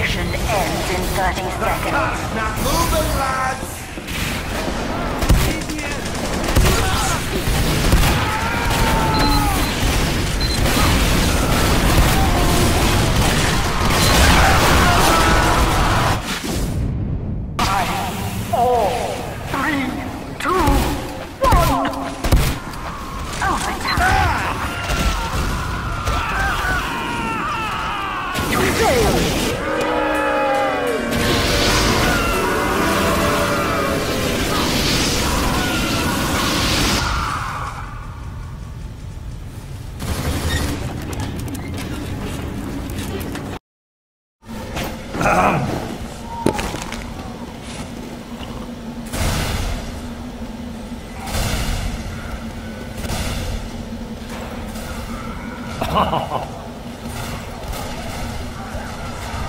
Mission ends in 30 seconds. Now move the lads!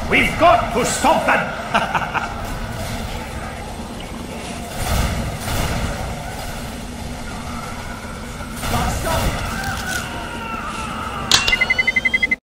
We've got to stop them!